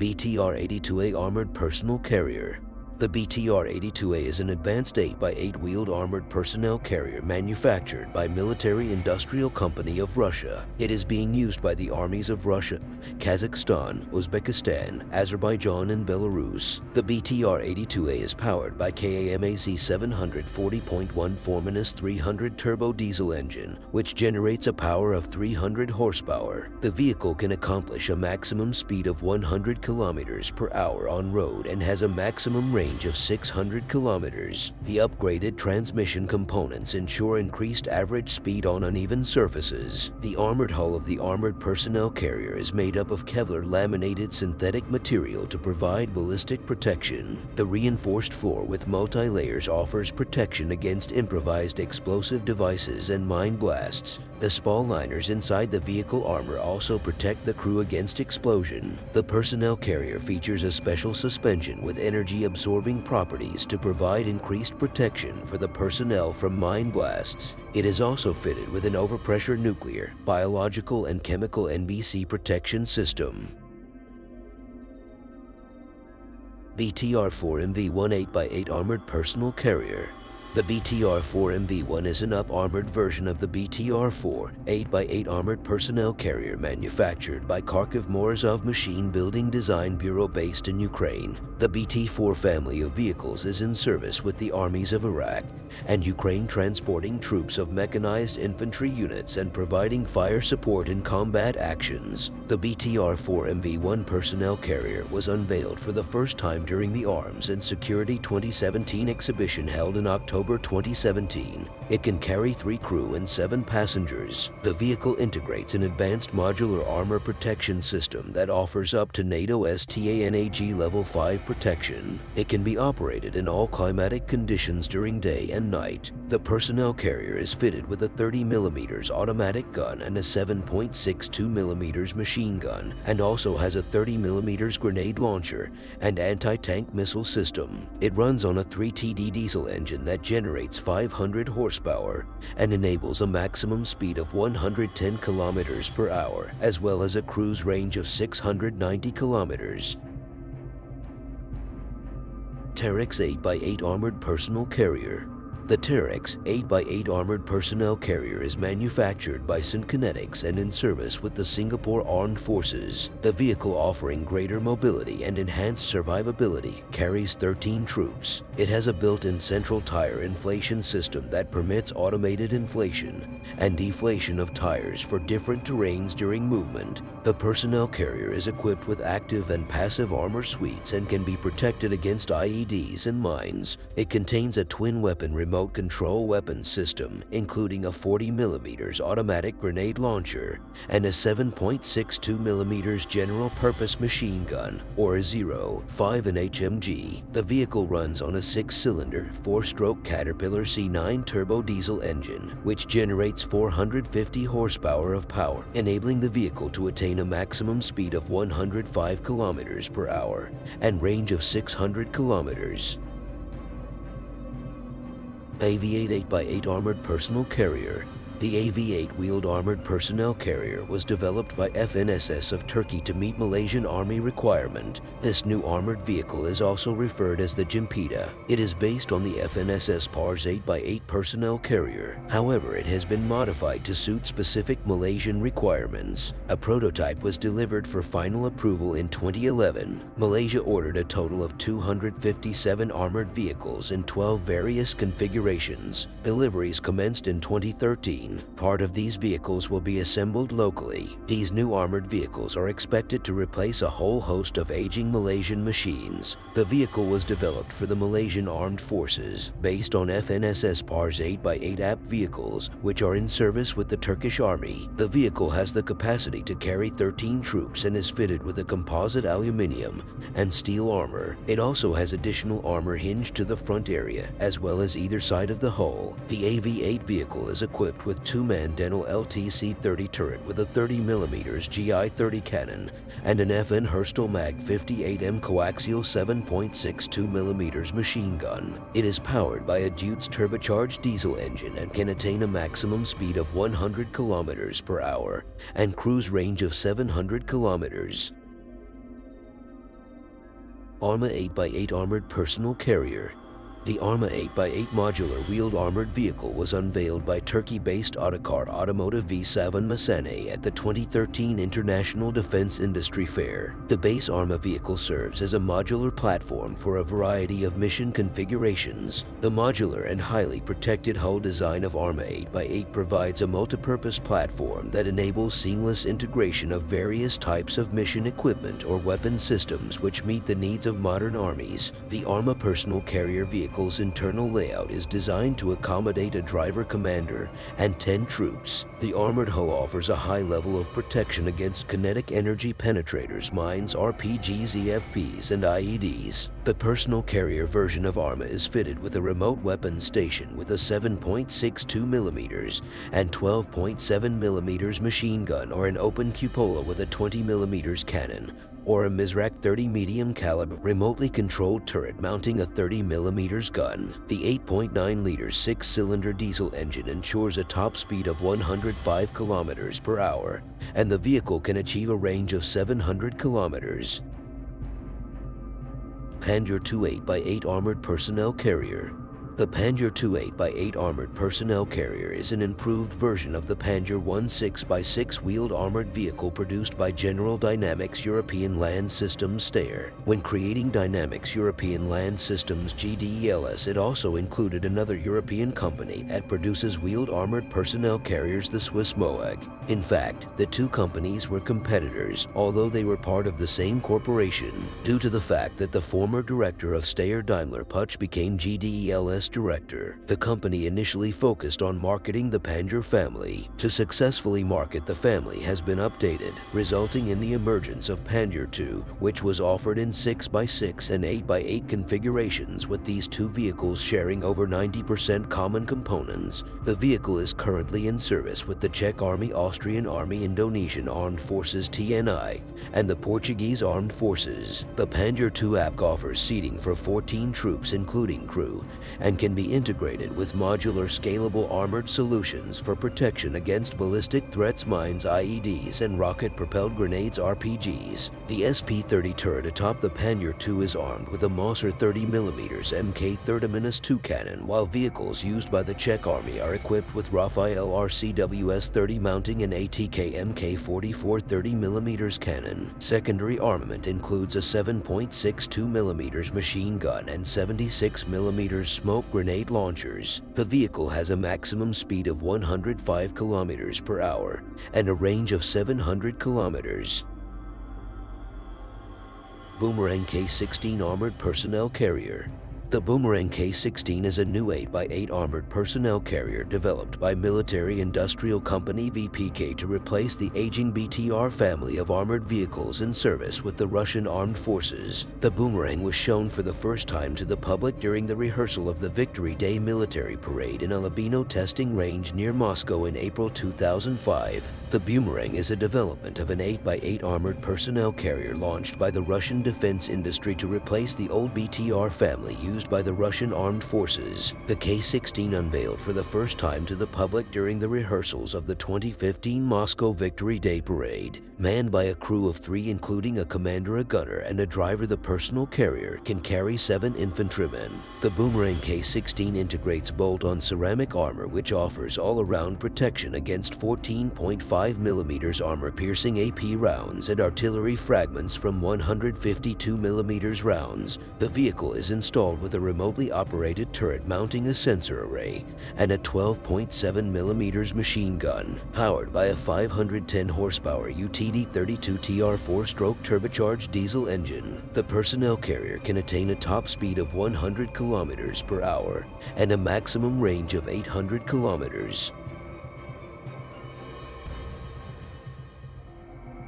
BTR-82A Armored Personnel Carrier. The BTR-82A is an advanced 8x8-wheeled armored personnel carrier manufactured by Military Industrial Company of Russia. It is being used by the armies of Russia, Kazakhstan, Uzbekistan, Azerbaijan, and Belarus. The BTR-82A is powered by KAMAZ 740.1 4-300 turbo diesel engine, which generates a power of 300 horsepower. The vehicle can accomplish a maximum speed of 100 kilometers per hour on road and has a maximum range of 600 kilometers. The upgraded transmission components ensure increased average speed on uneven surfaces. The armored hull of the armored personnel carrier is made up of Kevlar laminated synthetic material to provide ballistic protection. The reinforced floor with multi-layers offers protection against improvised explosive devices and mine blasts. The spall liners inside the vehicle armor also protect the crew against explosion. The personnel carrier features a special suspension with energy-absorbing properties to provide increased protection for the personnel from mine blasts. It is also fitted with an overpressure nuclear, biological, and chemical NBC protection system. BTR-4MV1 8x8 Armored Personnel Carrier. The BTR-4MV1 is an up-armored version of the BTR-4 8x8 armored personnel carrier manufactured by Kharkiv Morozov Machine Building Design Bureau based in Ukraine. The BT-4 family of vehicles is in service with the armies of Iraq and Ukraine, transporting troops of mechanized infantry units and providing fire support in combat actions. The BTR-4MV1 personnel carrier was unveiled for the first time during the Arms and Security 2017 exhibition held in October 2017. It can carry 3 crew and 7 passengers. The vehicle integrates an advanced modular armor protection system that offers up to NATO STANAG Level 5 protection. It can be operated in all climatic conditions during day and night. The personnel carrier is fitted with a 30mm automatic gun and a 7.62mm machine gun, and also has a 30mm grenade launcher and anti-tank missile system. It runs on a 3TD diesel engine that generates 500 horsepower and enables a maximum speed of 110 kilometers per hour, as well as a cruise range of 690 kilometers. Terrex 8x8 Armored Personnel Carrier. The Terrex 8x8 Armored Personnel Carrier is manufactured by SinKinetics and in service with the Singapore Armed Forces. The vehicle, offering greater mobility and enhanced survivability, carries 13 troops. It has a built-in central tire inflation system that permits automated inflation and deflation of tires for different terrains during movement. The personnel carrier is equipped with active and passive armor suites and can be protected against IEDs and mines. It contains a twin-weapon remote control weapon system, including a 40mm automatic grenade launcher and a 7.62mm general purpose machine gun, or a 0.5 in HMG. The vehicle runs on a 6-cylinder, 4-stroke Caterpillar C9 turbo diesel engine, which generates 450 horsepower of power, enabling the vehicle to attain a maximum speed of 105 kilometers per hour and range of 600 kilometers. AV-8 8x8 Armored Personnel Carrier. The AV-8 wheeled armored personnel carrier was developed by FNSS of Turkey to meet Malaysian Army requirement. This new armored vehicle is also referred as the Jimpita. It is based on the FNSS PARS 8x8 personnel carrier. However, it has been modified to suit specific Malaysian requirements. A prototype was delivered for final approval in 2011. Malaysia ordered a total of 257 armored vehicles in 12 various configurations. Deliveries commenced in 2013. Part of these vehicles will be assembled locally. These new armored vehicles are expected to replace a whole host of aging Malaysian machines. The vehicle was developed for the Malaysian Armed Forces, based on FNSS PARS 8x8 app vehicles, which are in service with the Turkish Army. The vehicle has the capacity to carry 13 troops and is fitted with a composite aluminium and steel armor. It also has additional armor hinged to the front area, as well as either side of the hull. The AV-8 vehicle is equipped with two-man Denel LTC-30 turret with a 30mm GI-30 cannon and an FN Herstal Mag 58M coaxial 7.62mm machine gun. It is powered by a Deutz turbocharged diesel engine and can attain a maximum speed of 100 kilometers per hour and cruise range of 700 kilometers. ARMA 8x8 armored personal carrier. The ARMA 8x8 modular wheeled armored vehicle was unveiled by Turkey-based Autocar Automotive V7 Mesene at the 2013 International Defense Industry Fair. The base ARMA vehicle serves as a modular platform for a variety of mission configurations. The modular and highly protected hull design of ARMA 8x8 provides a multipurpose platform that enables seamless integration of various types of mission equipment or weapon systems which meet the needs of modern armies. The ARMA personal carrier vehicle internal layout is designed to accommodate a driver commander and 10 troops. The armored hull offers a high level of protection against kinetic energy penetrators, mines, RPGs, EFPs, and IEDs. The personal carrier version of ARMA is fitted with a remote weapon station with a 7.62mm and 12.7mm machine gun or an open cupola with a 20mm cannon, or a Mizrak 30 medium caliber remotely controlled turret mounting a 30mm gun. The 8.9-liter 6-cylinder diesel engine ensures a top speed of 105 km/h, and the vehicle can achieve a range of 700 km. Pandur II 8x8 armored personnel carrier. The Pandur II 8x8 armored personnel carrier is an improved version of the Pandur I 6x6 wheeled armored vehicle produced by General Dynamics European Land Systems Steyr. When creating Dynamics European Land Systems GDELS, it also included another European company that produces wheeled armored personnel carriers, the Swiss MOWAG. In fact, the two companies were competitors, although they were part of the same corporation, due to the fact that the former director of Steyr Daimler Putsch became GDELS director. The company initially focused on marketing the Pandur family. To successfully market the family has been updated, resulting in the emergence of Pandur II, which was offered in 6x6 and 8x8 configurations, with these two vehicles sharing over 90% common components. The vehicle is currently in service with the Czech Army, Austrian Army, Indonesian Armed Forces TNI, and the Portuguese Armed Forces. The Pandur II APC offers seating for 14 troops including crew, and can be integrated with modular scalable armored solutions for protection against ballistic threats, mines, IEDs, and rocket-propelled grenades, RPGs. The SP-30 turret atop the Pandur II is armed with a Mauser 30mm MK30-2 cannon, while vehicles used by the Czech Army are equipped with Rafael RCWS-30 mounting and ATK MK44 30mm cannon. Secondary armament includes a 7.62mm machine gun and 76mm smoke grenade launchers. The vehicle has a maximum speed of 105 km/h and a range of 700 km. Boomerang K-16 armored personnel carrier. The Boomerang K-16 is a new 8x8 armored personnel carrier developed by military industrial company VPK to replace the aging BTR family of armored vehicles in service with the Russian Armed Forces. The Boomerang was shown for the first time to the public during the rehearsal of the Victory Day military parade in a Lubino testing range near Moscow in April 2005. The Boomerang is a development of an 8x8 armored personnel carrier launched by the Russian defense industry to replace the old BTR family used by the Russian Armed Forces. The K-16 unveiled for the first time to the public during the rehearsals of the 2015 Moscow Victory Day parade. Manned by a crew of 3 including a commander, a gunner, and a driver, the personal carrier can carry 7 infantrymen. The Boomerang K-16 integrates bolt-on ceramic armor which offers all-around protection against 14.5mm armor-piercing AP rounds and artillery fragments from 152mm rounds. The vehicle is installed with a remotely operated turret mounting a sensor array and a 12.7mm machine gun. Powered by a 510 horsepower UTD-32TR 4-stroke turbocharged diesel engine, the personnel carrier can attain a top speed of 100 km/h and a maximum range of 800 km.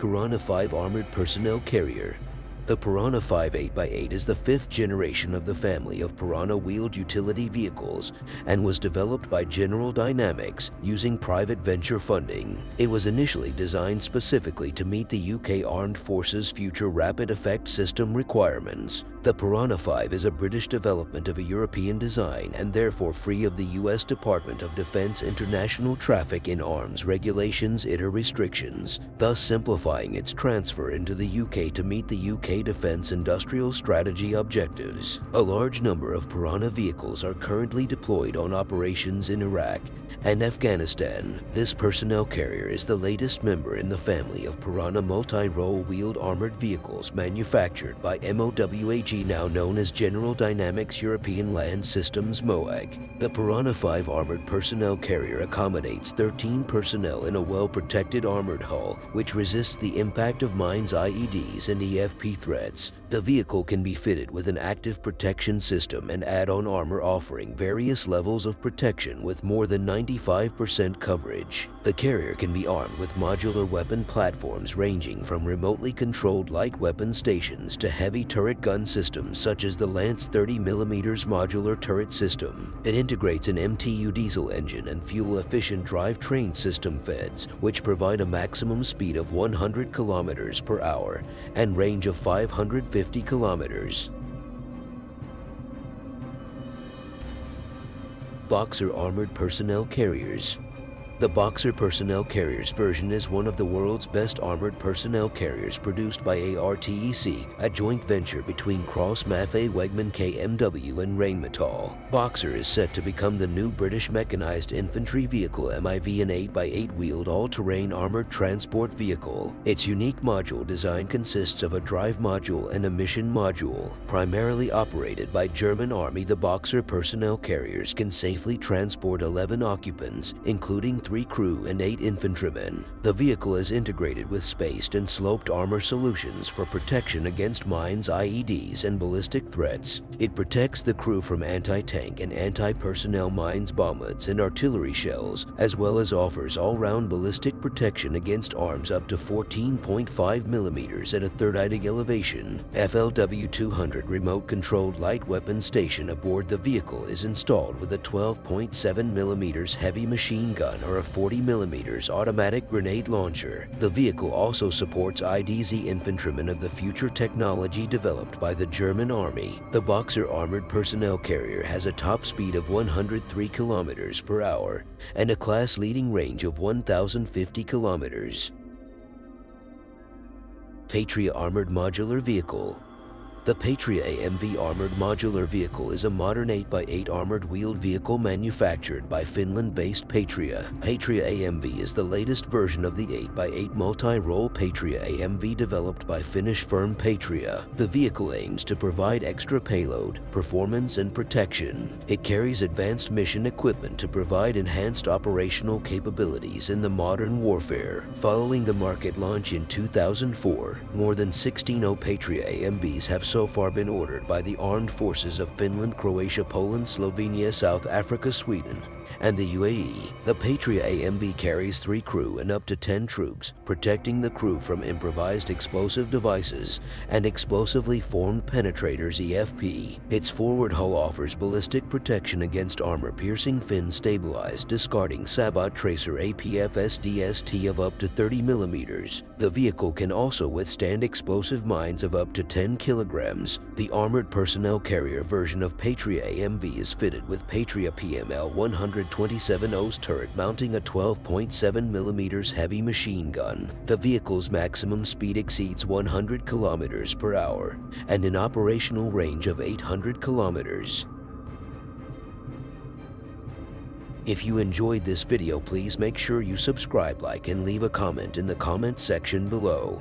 Piranha V armored personnel carrier. The Piranha V 8x8 is the 5th generation of the family of Piranha wheeled utility vehicles and was developed by General Dynamics using private venture funding. It was initially designed specifically to meet the UK Armed Forces' future rapid effect system requirements. The Piranha V is a British development of a European design and therefore free of the U.S. Department of Defense International Traffic in Arms regulations or restrictions, thus simplifying its transfer into the UK to meet the UK defense industrial strategy objectives. A large number of Piranha vehicles are currently deployed on operations in Iraq and Afghanistan. This personnel carrier is the latest member in the family of Piranha multi-role wheeled armored vehicles manufactured by MOWAG, now known as General Dynamics European Land Systems (MOWAG). The Piranha V armored personnel carrier accommodates 13 personnel in a well-protected armored hull, which resists the impact of mines, IEDs, and EFP threats. The vehicle can be fitted with an active protection system and add-on armor offering various levels of protection with more than 95% coverage. The carrier can be armed with modular weapon platforms ranging from remotely controlled light weapon stations to heavy turret gun systems such as the Lance 30mm modular turret system. It integrates an MTU diesel engine and fuel-efficient drivetrain system feds, which provide a maximum speed of 100 km per hour and range of 550 kilometers. Boxer armored personnel carriers. The Boxer personnel carriers version is one of the world's best armored personnel carriers produced by ARTEC, a joint venture between Krauss-Maffei Wegmann KMW and Rheinmetall. Boxer is set to become the new British mechanized infantry vehicle MIV, an 8x8 wheeled all-terrain armored transport vehicle. Its unique module design consists of a drive module and a mission module. Primarily operated by German Army, the Boxer personnel carriers can safely transport 11 occupants, including 3 crew and 8 infantrymen. The vehicle is integrated with spaced and sloped armor solutions for protection against mines, IEDs, and ballistic threats. It protects the crew from anti-tank and anti-personnel mines, bombards, and artillery shells, as well as offers all-round ballistic protection against arms up to 14.5 millimeters at a third-idig elevation. FLW-200 remote-controlled light weapon station aboard the vehicle is installed with a 12.7 millimeters heavy machine gun or a 40mm automatic grenade launcher. The vehicle also supports IDZ infantrymen of the future technology developed by the German Army. The Boxer armored personnel carrier has a top speed of 103 km per hour and a class-leading range of 1,050 km. Patria armored modular vehicle. The Patria AMV armored modular vehicle is a modern 8x8 armored wheeled vehicle manufactured by Finland-based Patria. Patria AMV is the latest version of the 8x8 multi-role Patria AMV developed by Finnish firm Patria. The vehicle aims to provide extra payload, performance, and protection. It carries advanced mission equipment to provide enhanced operational capabilities in the modern warfare. Following the market launch in 2004, more than 16 Patria AMVs have so far been ordered by the armed forces of Finland, Croatia, Poland, Slovenia, South Africa, Sweden, and the UAE. The Patria AMV carries 3 crew and up to 10 troops, protecting the crew from improvised explosive devices and explosively formed penetrators EFP. Its forward hull offers ballistic protection against armor-piercing fin-stabilized discarding Sabot Tracer APFSDST of up to 30 millimeters. The vehicle can also withstand explosive mines of up to 10 kilograms. The armored personnel carrier version of Patria AMV is fitted with Patria PML 127O's turret mounting a 12.7mm heavy machine gun. The vehicle's maximum speed exceeds 100 km per hour and an operational range of 800 km. If you enjoyed this video, please make sure you subscribe, like, and leave a comment in the comment section below.